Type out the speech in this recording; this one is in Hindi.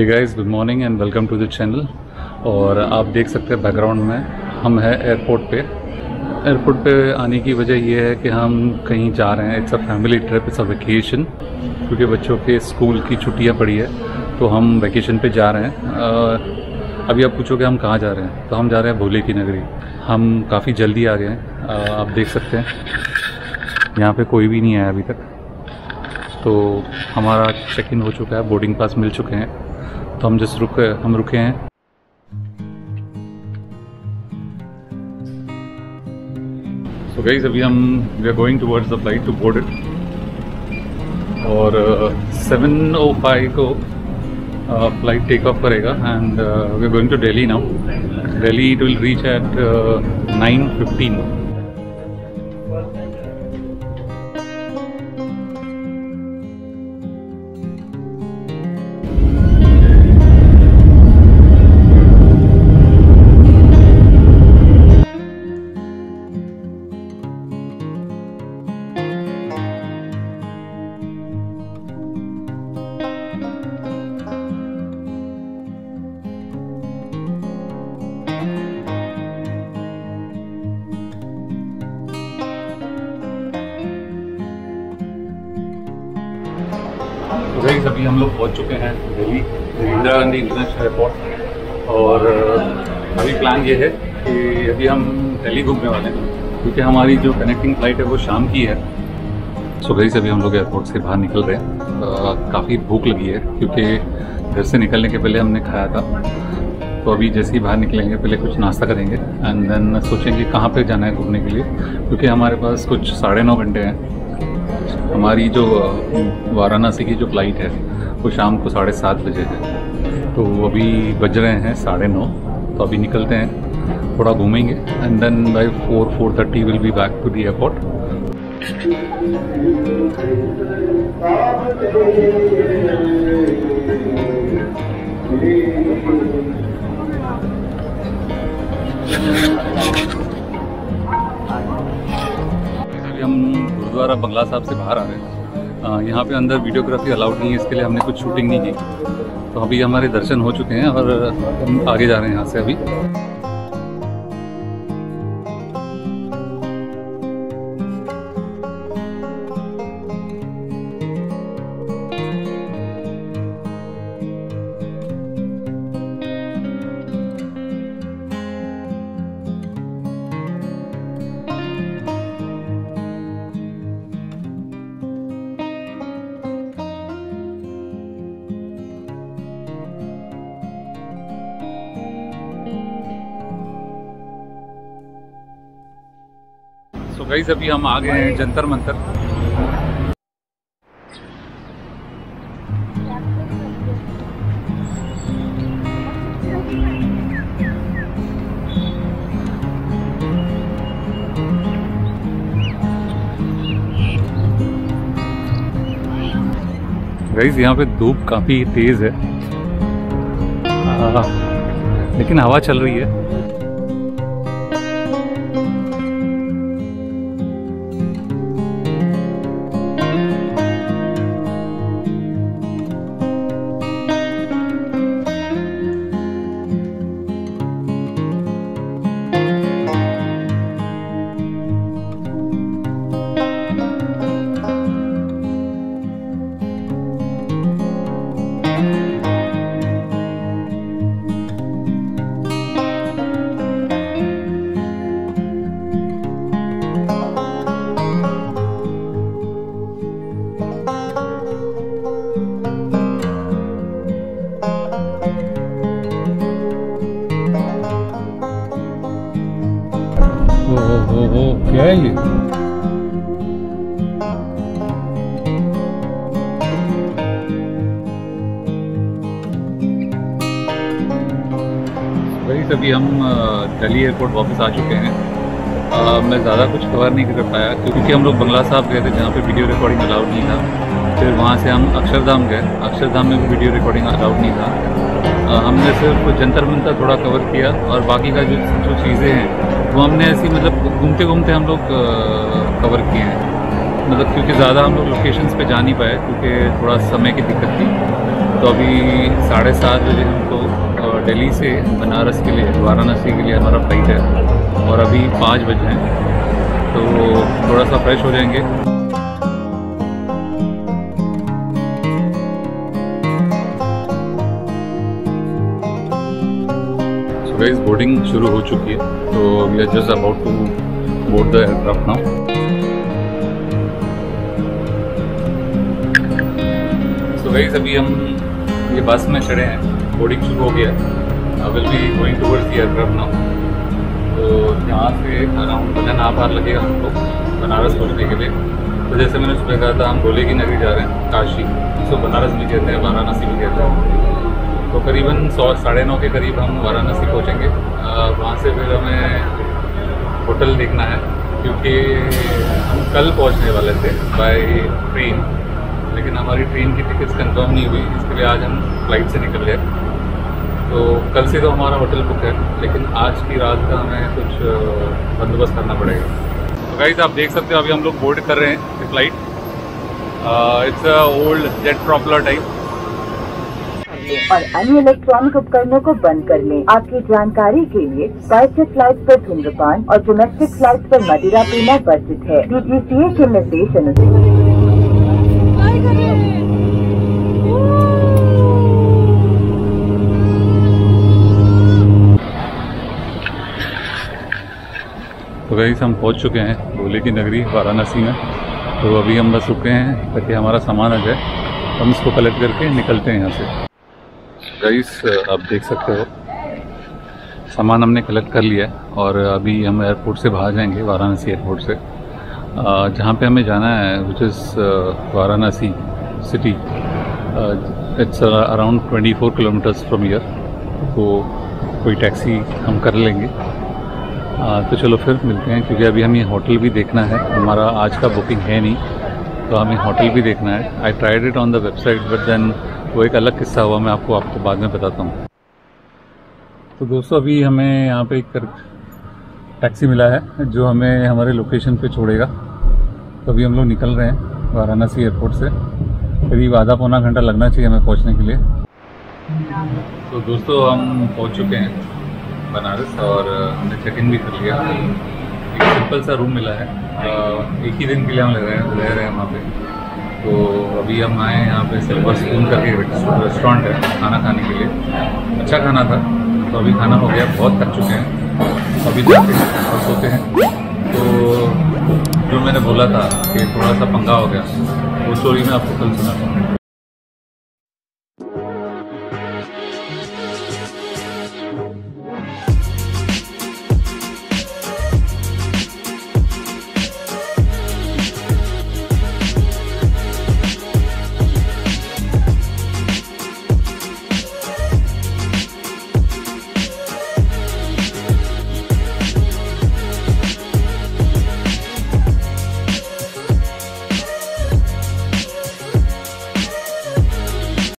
Hey guys, good morning and welcome to the channel. और आप देख सकते हैं बैकग्राउंड में हम हैं एयरपोर्ट पे। एयरपोर्ट पे आने की वजह यह है कि हम कहीं जा रहे हैं। It's a family trip, it's a vacation, क्योंकि बच्चों के स्कूल की छुट्टियां पड़ी है तो हम वेकेशन पे जा रहे हैं। अभी आप पूछोगे हम कहाँ जा रहे हैं, तो हम जा रहे हैं भोले की नगरी। हम काफ़ी जल्दी आ गए हैं। आप देख सकते हैं यहाँ पर कोई भी नहीं आया अभी तक। तो हमारा चेक इन हो चुका है, बोर्डिंग पास मिल चुके हैं, तो हम जस्ट रुके हैं। सो गाइस, अभी हम we are going towards the flight to board it. और 7:05 को फ्लाइट टेक ऑफ करेगा and we are going to Delhi now. Delhi it will reach at 9:15। Guys, अभी हम लोग पहुंच चुके हैं दिल्ली इंदिरा गांधी इंटरनेशनल एयरपोर्ट। और अभी प्लान ये है कि अभी हम दिल्ली घूमने वाले हैं, क्योंकि हमारी जो कनेक्टिंग फ्लाइट है वो शाम की है। सो गाइस, अभी हम लोग एयरपोर्ट से बाहर निकल रहे हैं। काफ़ी भूख लगी है, क्योंकि घर से निकलने के पहले हमने खाया था। तो अभी जैसे ही बाहर निकलेंगे पहले कुछ नाश्ता करेंगे एंड देन सोचेंगे कहाँ पर जाना है घूमने के लिए, क्योंकि हमारे पास कुछ 9:30 घंटे हैं। हमारी जो वाराणसी की जो फ्लाइट है वो शाम को 7:30 बजे है, तो अभी बज रहे हैं 9:30। तो अभी निकलते हैं, थोड़ा घूमेंगे and then by 4:30 will be back to the airport. हम गुरुद्वारा बंगला साहब से बाहर आ रहे हैं। यहाँ पे अंदर वीडियोग्राफी अलाउड नहीं है, इसके लिए हमने कुछ शूटिंग नहीं की। तो अभी हमारे दर्शन हो चुके हैं और हम आगे जा रहे हैं यहाँ से। अभी गाइस, अभी हम आ गए हैं जंतर मंतर। गाइस, यहाँ पे धूप काफी तेज है, लेकिन हवा चल रही है। क्या है ये? भाई, अभी हम दिल्ली एयरपोर्ट वापस आ चुके हैं। मैं ज़्यादा कुछ कवर नहीं कर पाया, क्योंकि हम लोग बंगला साहब गए थे जहाँ पे वीडियो रिकॉर्डिंग अलाउड नहीं था। फिर वहाँ से हम अक्षरधाम गए, अक्षरधाम में भी वीडियो रिकॉर्डिंग अलाउड नहीं था। हमने सिर्फ जंतर मंतर थोड़ा कवर किया और बाकी का जो चीज़ें हैं वो हमने ऐसी मतलब घूमते घूमते हम लोग कवर किए हैं। मतलब क्योंकि ज़्यादा हम लोग लोकेशंस पे जा नहीं पाए, क्योंकि थोड़ा समय की दिक्कत थी। तो अभी 7:30 बजे हमको दिल्ली से बनारस के लिए, वाराणसी के लिए हमारा फ्लाइट है और अभी 5 बज रहे हैं, तो थोड़ा सा फ्रेश हो जाएंगे। सो गाइस, बोर्डिंग शुरू हो चुकी है, तो we are just about to board the aircraft now. तो गाइस, अभी हम ये बस में चढ़े हैं, बोर्डिंग शुरू हो गया है। I will be going towards the aircraft now. तो यहाँ से अराउंड 15 आवर लगेगा हमको बनारस पहुँचने के लिए। तो जैसे मैंने सुबह कहा था, हम गोले की नगरी जा रहे हैं, काशी। इसको बनारस भी कहते हैं, वाराणसी भी कहते हैं। तो करीबन 9:30 के करीब हम वाराणसी पहुँचेंगे। वहाँ से फिर हमें होटल देखना है, क्योंकि हम कल पहुँचने वाले थे बाय ट्रेन, लेकिन हमारी ट्रेन की टिकट्स कंफर्म नहीं हुई, इसके लिए आज हम फ्लाइट से निकल गए। तो कल से तो हमारा होटल बुक है, लेकिन आज की रात का हमें कुछ बंदोबस्त करना पड़ेगा। तो गाइस, आप देख सकते हो अभी हम लोग बोर्ड कर रहे हैं flight. It's a old jet propeller type. और अन्य इलेक्ट्रॉनिक उपकरणों को बंद कर लें। आपकी जानकारी के लिए प्राइवेट फ्लाइट पर धूम्रपान और डोमेस्टिक फ्लाइट पर मदिरा पीना वर्जित है, DGCA के निर्देश अनुसार। तो गाइस, हम पहुंच चुके हैं गोले की नगरी वाराणसी में। तो अभी हम बस रुके हैं ताकि हमारा सामान आ जाए, हम इसको कलेक्ट करके निकलते हैं यहाँ से। गाइस, आप देख सकते हो सामान हमने कलेक्ट कर लिया है और अभी हम एयरपोर्ट से बाहर जाएंगे, वाराणसी एयरपोर्ट से, जहाँ पे हमें जाना है, which is Varanasi city. It's around 24 kilometres from here. तो कोई टैक्सी हम कर लेंगे। तो चलो फिर मिलते हैं, क्योंकि अभी हमें होटल भी देखना है। हमारा आज का बुकिंग है नहीं, तो हमें होटल भी देखना है। I tried it on the website, but then वो एक अलग किस्सा हुआ, मैं आपको बाद में बताता हूँ। तो दोस्तों, अभी हमें यहाँ पर एक टैक्सी मिला है जो हमें हमारे लोकेशन पे छोड़ेगा। तो अभी हम लोग निकल रहे हैं वाराणसी एयरपोर्ट से। करीब आधा पौना घंटा लगना चाहिए हमें पहुंचने के लिए। तो दोस्तों, हम पहुंच चुके हैं बनारस और हमने चेक इन भी कर लिया। एक सिंपल सा रूम मिला है, एक ही दिन के लिए हम रह रहे हैं वहाँ पर। तो अभी हम आए यहाँ पर सिल्वर स्पून करके रेस्टोरेंट है खाना खाने के लिए। अच्छा खाना था, तो अभी खाना हो गया, बहुत थक चुके हैं, अभी जाते हैं और सोते हैं। तो जो मैंने बोला था कि थोड़ा सा पंगा हो गया, वो स्टोरी में आपको कल सुनाता हूँ।